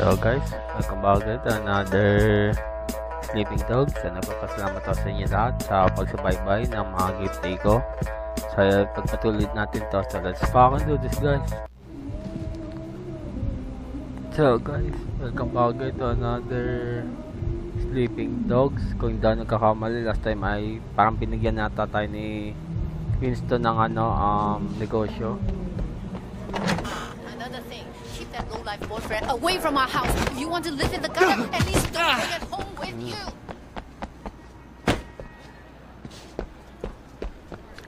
So guys, welcome back again to another Sleeping Dogs. So nagpapasalamat ako sa inyo lahat sa pagsubaybay ng mga giveaway ko. So pagpatuloy natin to. So let's fucking do this, guys. So guys, welcome back again to another Sleeping Dogs. Kung hindi ako nagkakamali, last time ay parang pinigyan nata tayo ni Winston ng negosyo. Life boyfriend away from our house. If you want to live in the gutter, at least don't bring it home with you.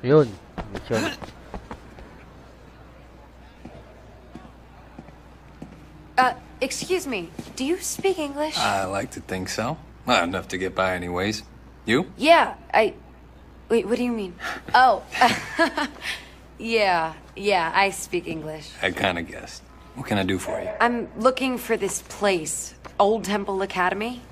Yun, mission. Excuse me. Do you speak English? I like to think so. Not enough to get by, anyways. You? Yeah, I. Wait, what do you mean? Oh, yeah, I speak English. I kind of guessed. What can I do for you? I'm looking for this place, Old Temple Academy.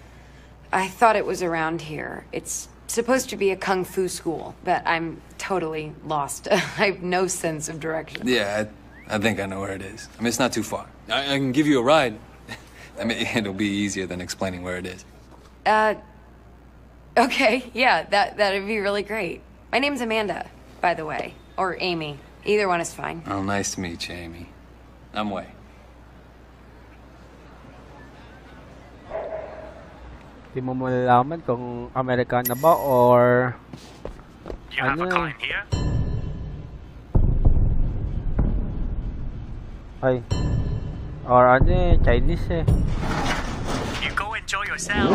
I thought it was around here. It's supposed to be a kung fu school, but I'm totally lost. I have no sense of direction. Yeah, I think I know where it is. I mean, it's not too far. I can give you a ride. I mean, it'll be easier than explaining where it is. Okay, yeah, that'd be really great. My name's Amanda, by the way, or Amy. Either one is fine. Oh, nice to meet you, Amy. I'm Wei. Di mo malalaman kung Amerikana ba or you have a client here? Ay. Or Chinese eh. You go enjoy yourself.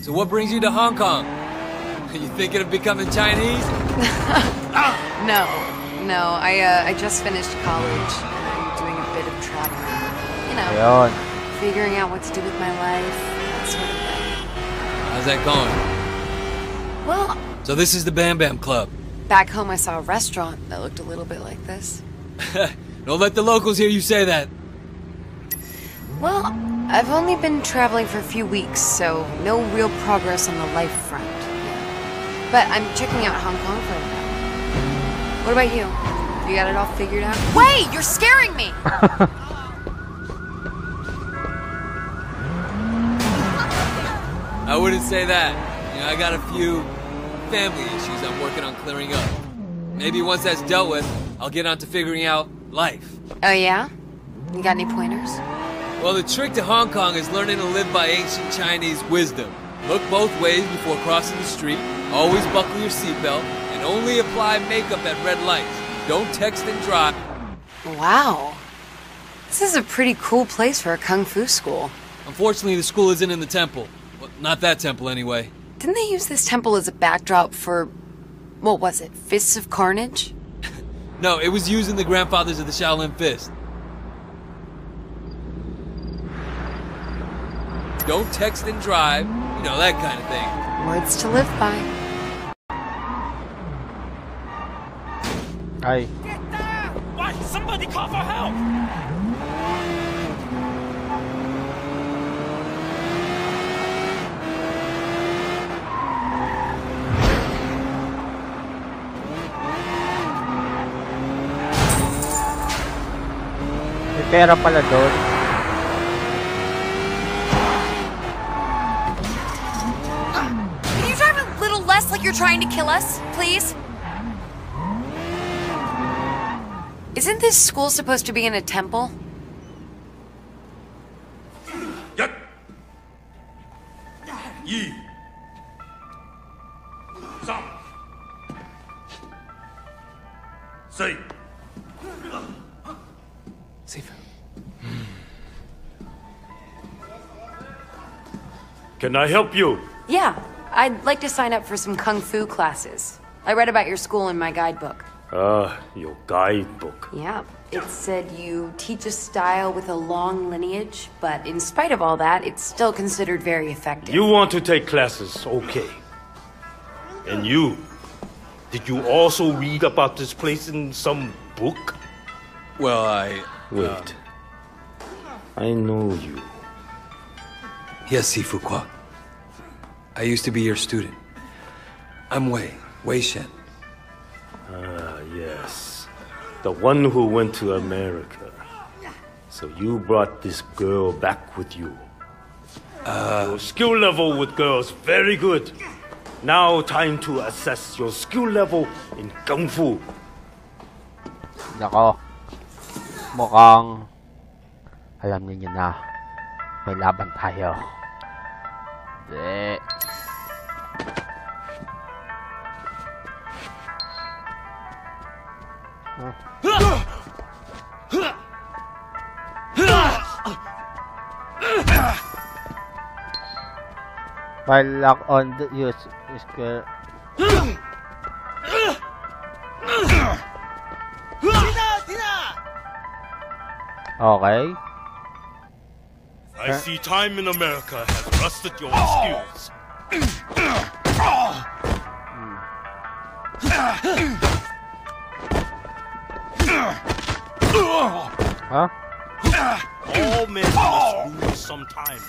So what brings you to Hong Kong? Are you thinking of becoming Chinese? No. I just finished college. You know, figuring out what to do with my life, that sort of thing. How's that going? Well... So this is the Bam Bam Club. Back home I saw a restaurant that looked a little bit like this. Don't let the locals hear you say that. Well, I've only been traveling for a few weeks, so no real progress on the life front. Yeah. But I'm checking out Hong Kong for a while. What about you? You got it all figured out? Wait! You're scaring me! I wouldn't say that. You know, I got a few family issues I'm working on clearing up. Maybe once that's dealt with, I'll get on to figuring out life. Oh yeah? You got any pointers? Well, the trick to Hong Kong is learning to live by ancient Chinese wisdom. Look both ways before crossing the street, always buckle your seatbelt, and only apply makeup at red lights. Don't text and drive. Wow. This is a pretty cool place for a kung fu school. Unfortunately, the school isn't in the temple. Not that temple, anyway. Didn't they use this temple as a backdrop for... what was it? Fists of Carnage? No, it was used in the Grandfathers of the Shaolin Fist. Don't text and drive. You know, that kind of thing. Words to live by. Aye. Get there! Why? Somebody call for help! Pera pala doon. Can you drive a little less like you're trying to kill us, please? Isn't this school supposed to be in a temple? Can I help you? Yeah, I'd like to sign up for some kung fu classes. I read about your school in my guidebook. Your guidebook. Yeah, it said you teach a style with a long lineage, but in spite of all that, it's still considered very effective. You want to take classes, okay. And you, did you also read about this place in some book? Well, I... Wait. I know you. Yes, Sifu Kwa. I used to be your student. I'm Wei Shen. Ah, yes. The one who went to America. So you brought this girl back with you. Your skill level with girls, very good. Now time to assess your skill level in Kung Fu. Nako. Mukhang alam niyo na may laban tayo. De. While lock on the use is good. Okay. I see time in America has rusted your skills. Huh? All men must lose sometimes,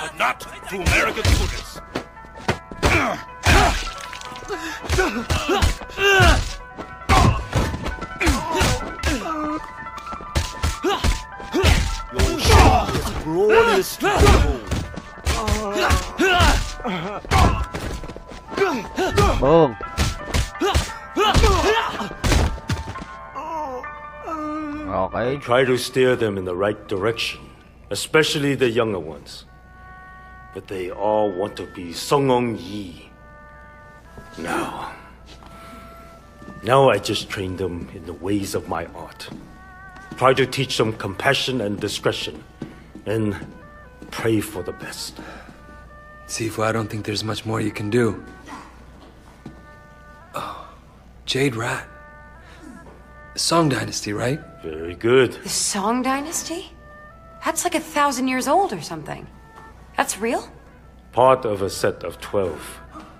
but not to American students. Your show is glorious to behold. Boom. Okay. Try to steer them in the right direction, especially the younger ones. But they all want to be Song On Yee. Now I just train them in the ways of my art. Try to teach them compassion and discretion, and pray for the best. Sifu, I don't think there's much more you can do. Oh, Jade Rat. The Song Dynasty, right? Very good. The Song Dynasty? That's like 1,000 years old or something. That's real? Part of a set of 12.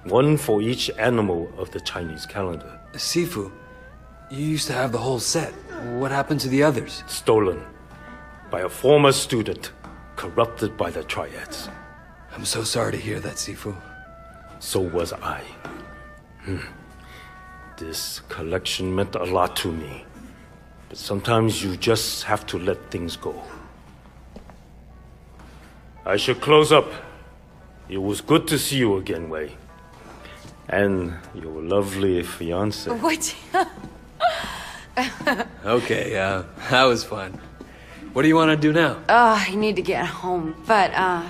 One for each animal of the Chinese calendar. Sifu, you used to have the whole set. What happened to the others? Stolen. By a former student. Corrupted by the triads. I'm so sorry to hear that, Sifu. So was I. This collection meant a lot to me. But sometimes you just have to let things go. I should close up. It was good to see you again, Wei. And your lovely fiancé. What? Okay, that was fun. What do you want to do now? I need to get home. But, I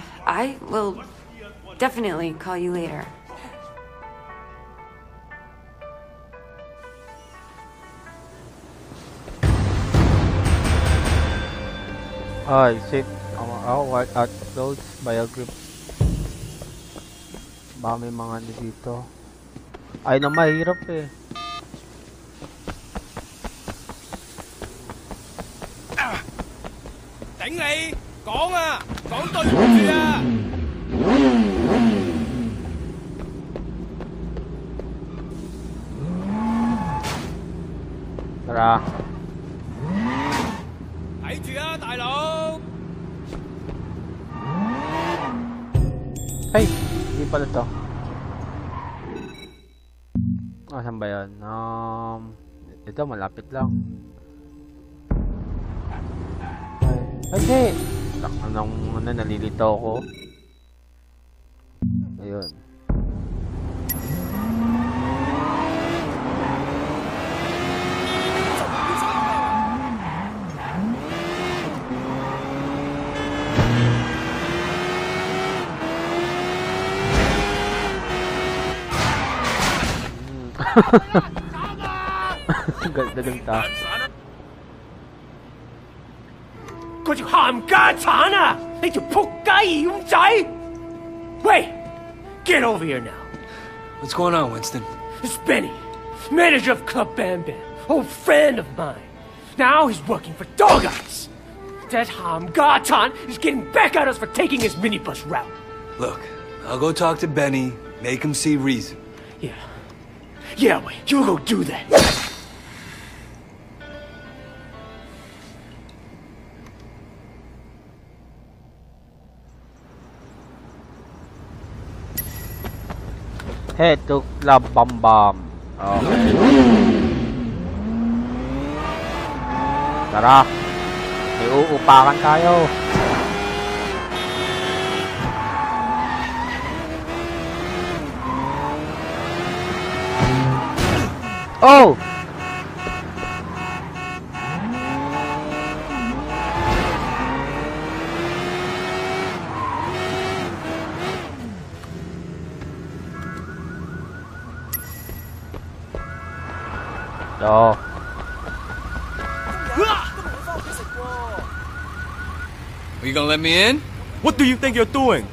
will definitely call you later. I sit out at those biography. Mami mga dito. Ay na mahirap eh. Tỉnh đi, con tôi đi à. Ra. Hãy chú à, đại lão. Hey, di pala to. Saan ba yun? Ito malapit lang. Okay. Anong nalilito ako? Ayun. Ganda-ganda. Cái thằng hàm gia sản à, cái thằng puk gai yếm trai. Wait, get over here now. What's going on, Winston? It's Benny, manager of Club Bam Bam, old friend of mine. Now he's working for Dog Eyes. That hàm gia sản is getting back at us for taking his minibus route. Look, I'll go talk to Benny, make him see reason. Yeah, wait, you go do that. Hey, to Club Bam Bam. Okay. Tara. May uupakan tayo. Oh! No. Are you gonna let me in? What do you think you're doing?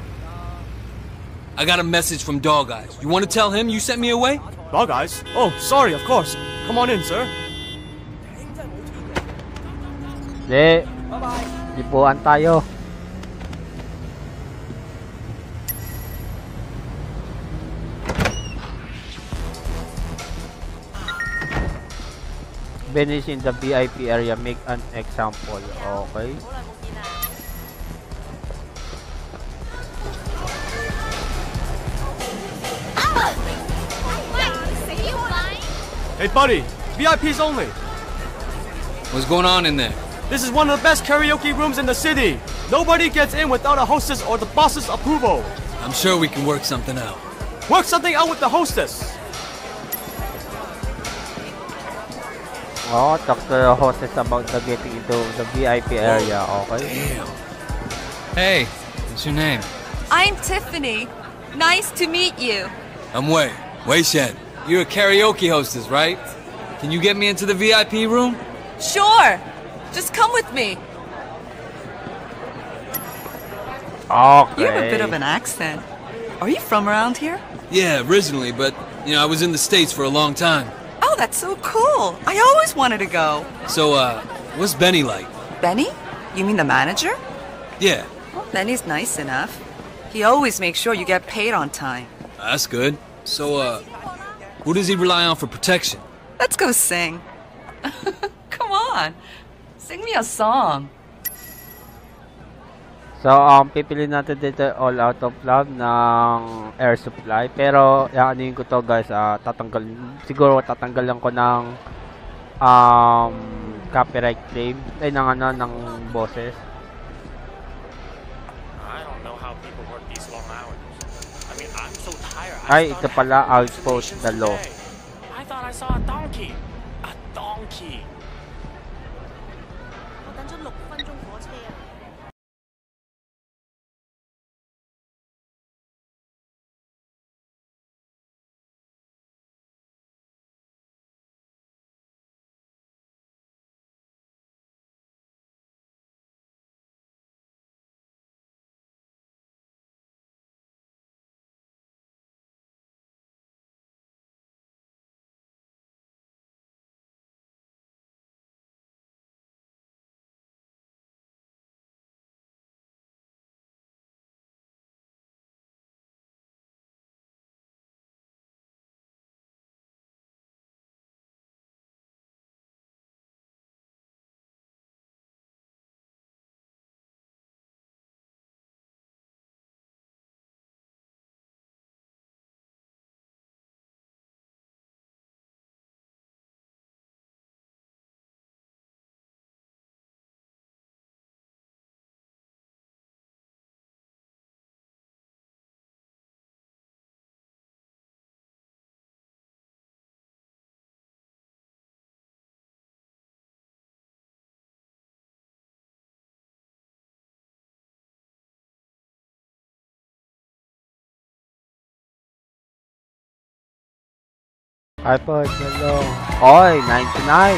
I got a message from Dog Eyes. You wanna tell him you sent me away? Dog Eyes? Oh, sorry, of course. Come on in, sir. Bye bye. Dipuan tayo. Vanish in the VIP area, make an example. Okay. Hey buddy, VIPs only. What's going on in there? This is one of the best karaoke rooms in the city. Nobody gets in without a hostess or the boss's approval. I'm sure we can work something out. Work something out with the hostess. Oh, talk to the hostess about the getting into the VIP area, okay? Damn. Hey, what's your name? I'm Tiffany. Nice to meet you. I'm Wei. Wei Shen. You're a karaoke hostess, right? Can you get me into the VIP room? Sure. Just come with me. Okay. You have a bit of an accent. Are you from around here? Yeah, originally, but, you know, I was in the States for a long time. Oh, that's so cool. I always wanted to go. So, what's Benny like? Benny? You mean the manager? Yeah. Well, Benny's nice enough. He always makes sure you get paid on time. That's good. So, who does he rely on for protection? Let's go sing. Come on. Sing me a song. So, pipili natin dito All Out of Love ng Air Supply. Pero, aanuin ko to guys, tatanggal lang ko ng copyright claim. Ay, ng boses. Ay, ito pala, outpost the law. I thought I saw a donkey. A donkey. Hyper, hello. Oi, 99.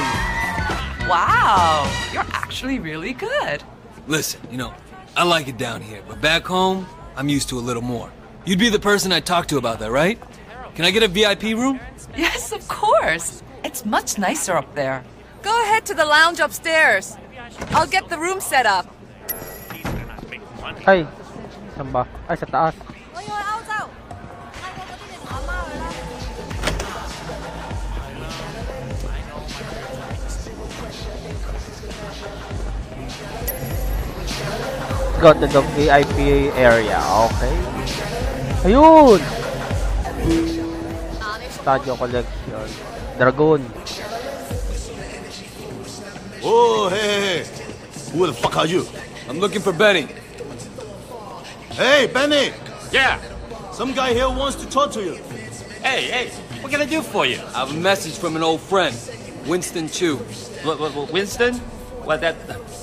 Wow, you're actually really good. Listen, you know, I like it down here, but back home, I'm used to a little more. You'd be the person I talked to about that, right? Can I get a VIP room? Yes, of course. It's much nicer up there. Go ahead to the lounge upstairs. I'll get the room set up. Hey, samba. Ay, sa taas. Go to the VIP area, okay? Ayun! Stadio collection. Dragon. Oh, hey, hey! Who the fuck are you? I'm looking for Benny. Hey, Benny! Yeah? Some guy here wants to talk to you. Hey, what can I do for you? I have a message from an old friend, Winston Chu. Winston? Well,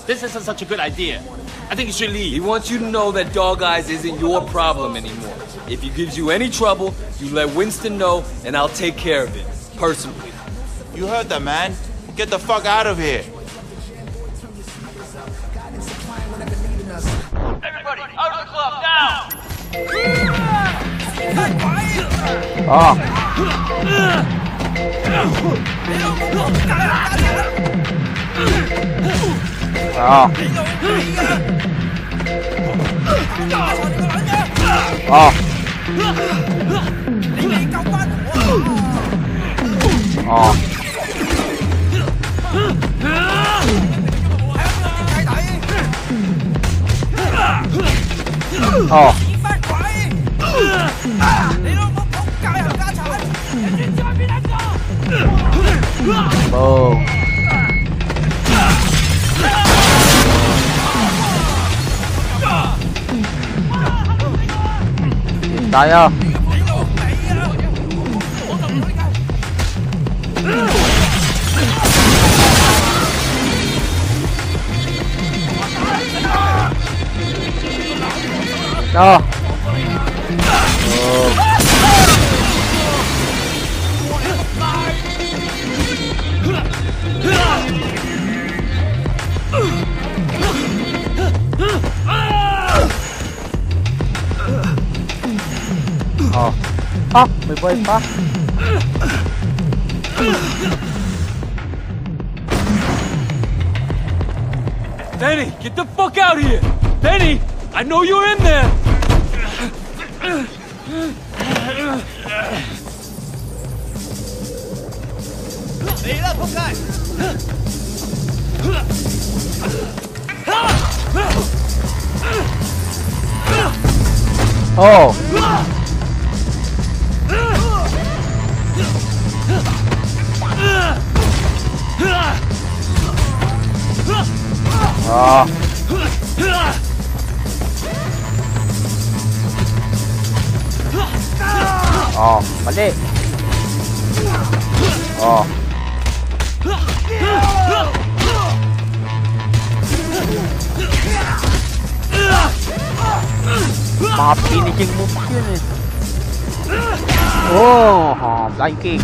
this isn't such a good idea. I think you should leave. He wants you to know that Dog Eyes isn't your problem anymore. If he gives you any trouble, you let Winston know, and I'll take care of it, personally. You heard that, man. Get the fuck out of here. Everybody, out of the club, now! Mày vơi phát. Benny, get the fuck out of here! Benny, I know you're in there! Oh! Balik. Papi ni ceng mungkin ni. Blanking.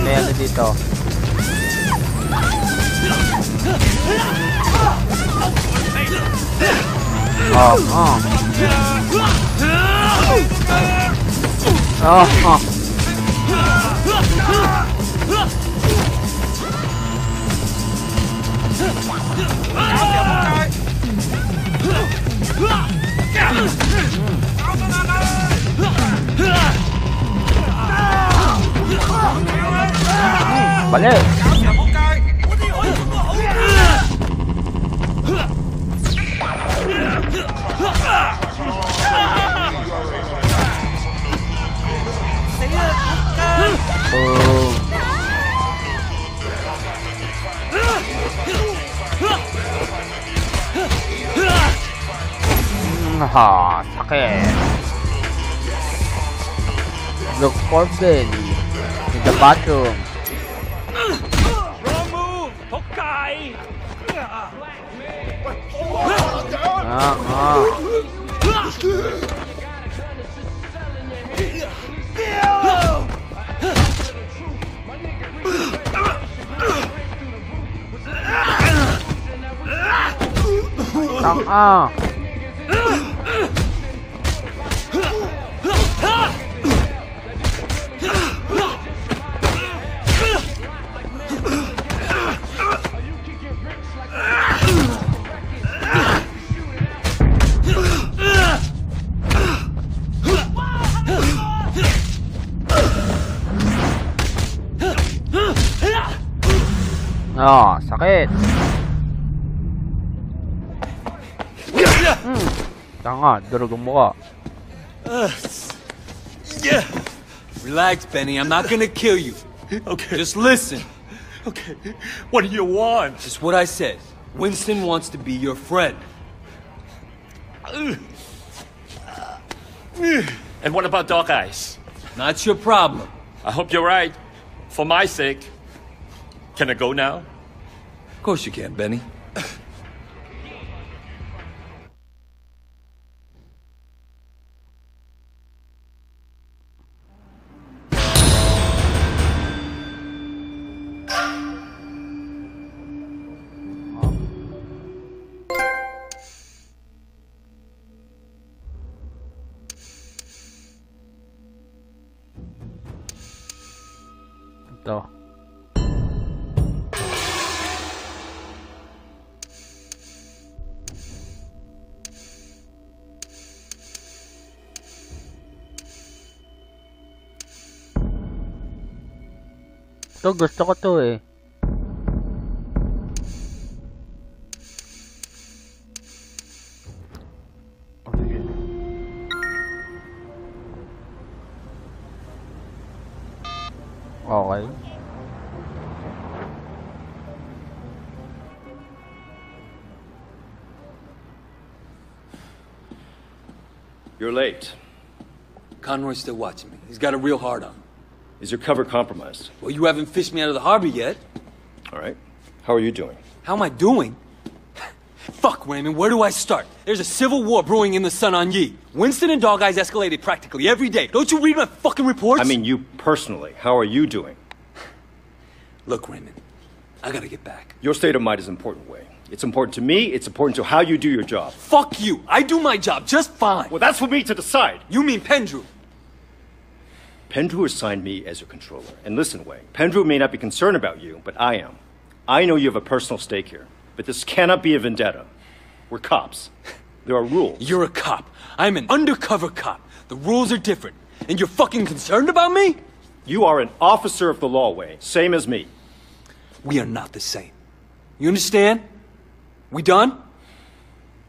Kamera dito. Balik. Sakit. Look for Benny in the bathroom. Wrong move, Hokai. Oh, sakit. Tanga, durog ang mukha. Yeah. Relax, Benny. I'm not gonna kill you. Okay. Just listen. Okay. What do you want? Just what I said. Winston wants to be your friend. And what about Dog Eyes? Not your problem. I hope you're right. For my sake. Can I go now? Of course you can, Benny. Ito gusto ko to eh. Okay. You're late. Conroy's still watching me. He's got a real hard on. Is your cover compromised? Well, you haven't fished me out of the harbor yet. All right. How are you doing? How am I doing? Fuck, Raymond, where do I start? There's a civil war brewing in the Sun On Yee. Winston and Dog Eyes escalated practically every day. Don't you read my fucking reports? I mean, you personally. How are you doing? Look, Raymond, I gotta get back. Your state of mind is important, Wei. It's important to me, it's important to how you do your job. Fuck you. I do my job just fine. Well, that's for me to decide. You mean Pendrew. Pendrew assigned me as your controller. And listen, Wei, Pendrew may not be concerned about you, but I am. I know you have a personal stake here, but this cannot be a vendetta. We're cops. There are rules. You're a cop. I'm an undercover cop. The rules are different. And you're fucking concerned about me? You are an officer of the law, Wei. Same as me. We are not the same. You understand? We done?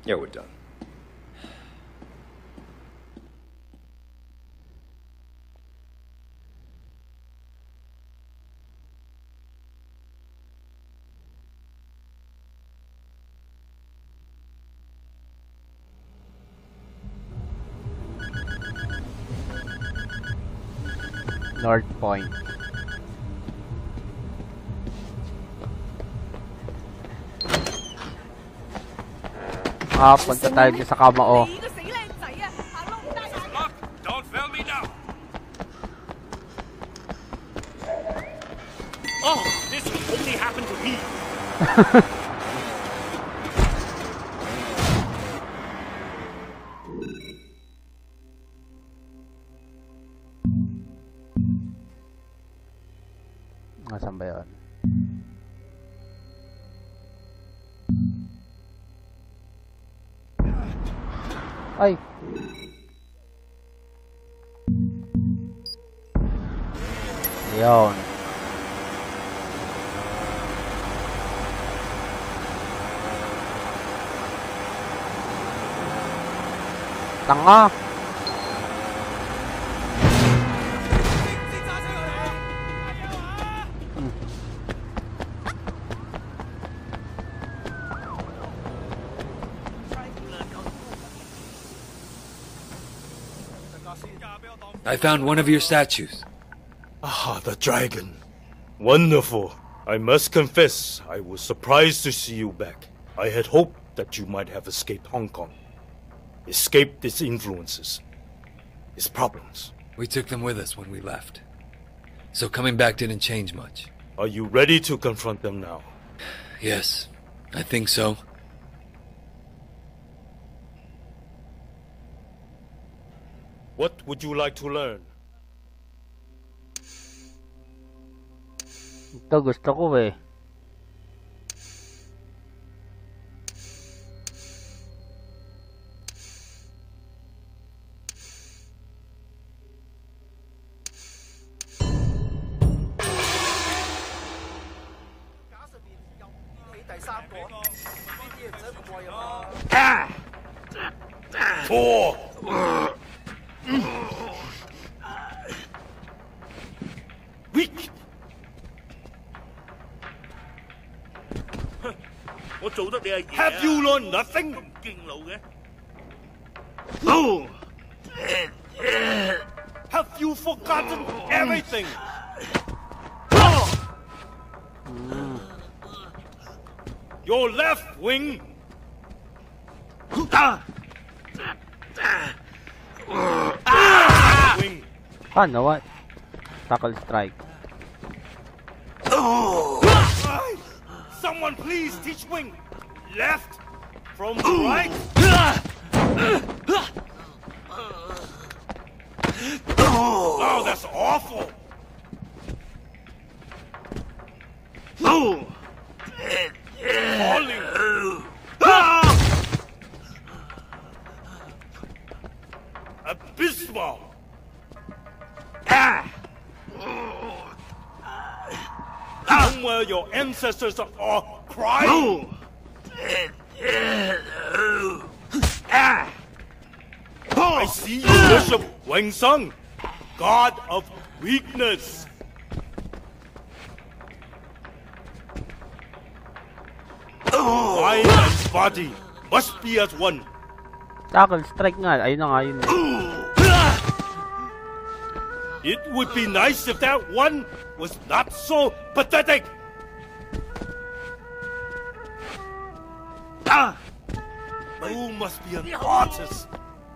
Yeah, we're done. North Point. Ah, punta tayo sa kamao. Don't fail me now. Oh, this will only happen to me. Ay. Yon. Tanga. I found one of your statues. Ah, the dragon. Wonderful. I must confess, I was surprised to see you back. I had hoped that you might have escaped Hong Kong. Escaped its influences. Its problems. We took them with us when we left. So coming back didn't change much. Are you ready to confront them now? Yes, I think so. What would you like to learn? Ito gusto ko eh. before. Weak. 我做得你係爺啊 Have you learned nothing? 咁勁老嘅 No. Have you forgotten everything? Your left wing. Wing. Oh, no what? Tackle strike. Someone please teach wing. Left from right. Oh, that's awful. Oh. Falling. Abysmal. Somewhere your ancestors are crying. I see you worship Wang Sung, god of weakness. Mind and body must be as one. Tackle strike nga, ayun na nga yun. It would be nice if that one was not so pathetic. You must be an artist,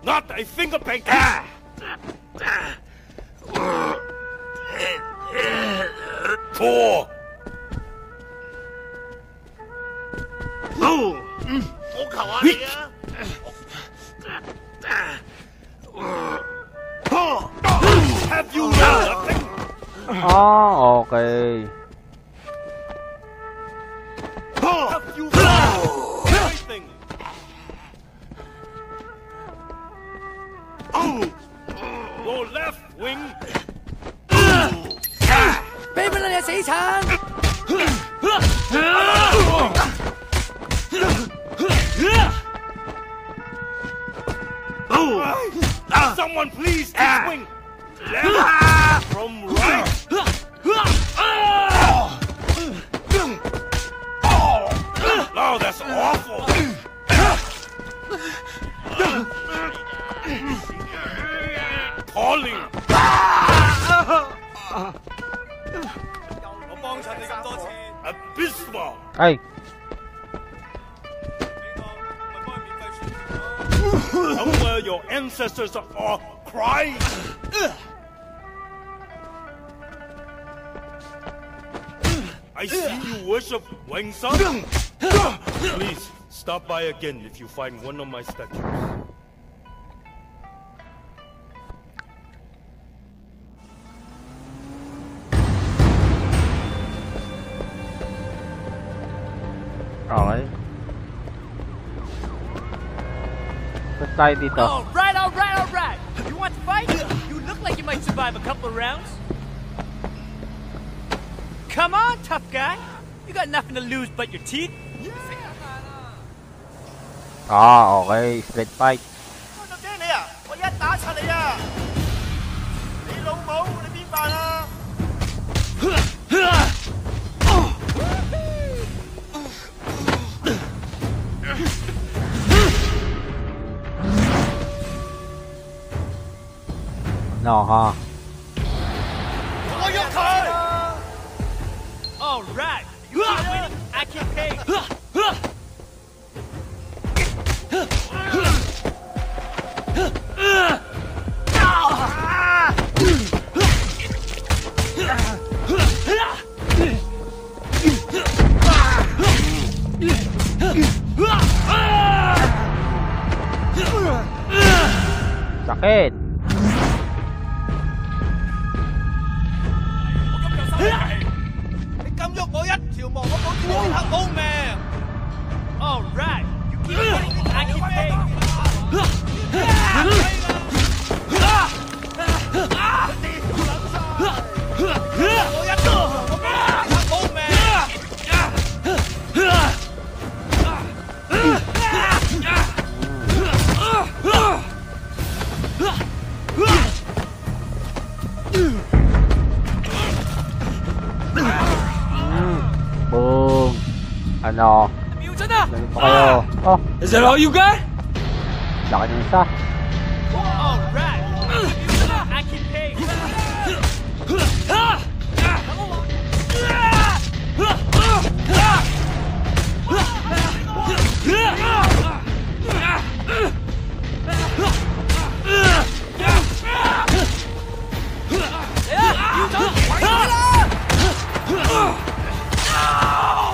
not a finger painter. Four. No. Weak. Have you done nothing? Oh, okay. Have you done everything? Your left wing. Baby, let us eat time. Someone please take wing. Left from right. Oh, that's awful. Calling. Abysmal. Hey. Somewhere your ancestors are crying. I see you worship Wang Sung. Please stop by again if you find one of my statues. All right. Alright, alright, alright! You want to fight? You look like you might survive a couple of rounds. Come on, tough guy! You got nothing to lose but your teeth. Ah, okay, straight fight. No, huh? All right. You keep winning, I keep paying. Sakit. Boom. I know. Is that all you got?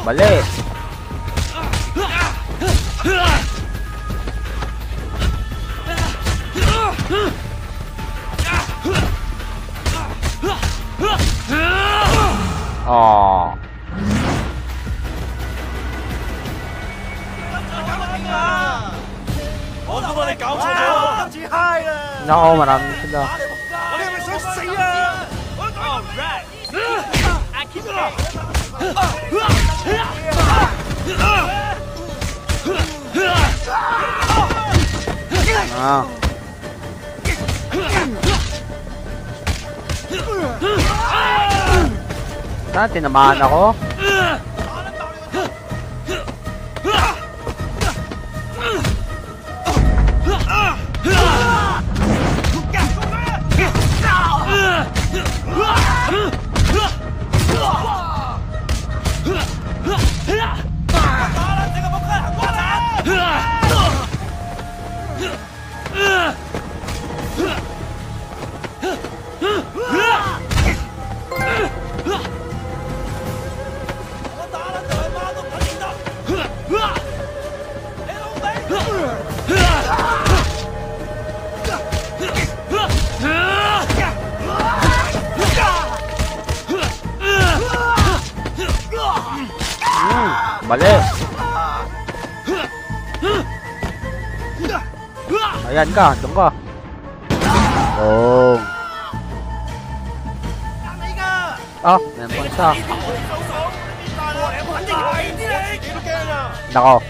Balik. Oh. No, mà làm thế đâu. Wow. Dati naman ako. Đánh cả, đúng rồi. Ồ. Ơ, em muốn sao? Đâu.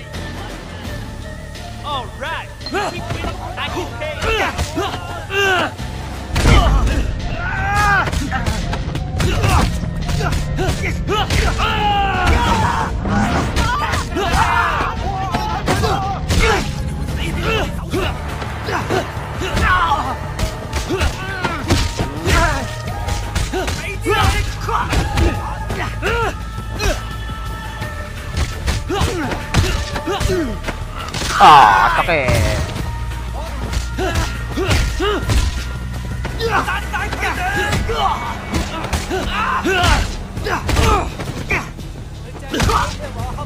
Ah, sakit.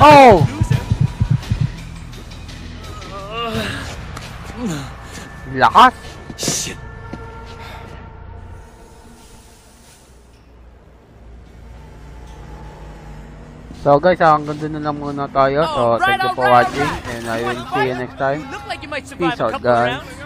Oh! Lost? Shit. So guys, hanggang dun na lang muna tayo. So thank you for watching and I will see you next time. Peace out guys.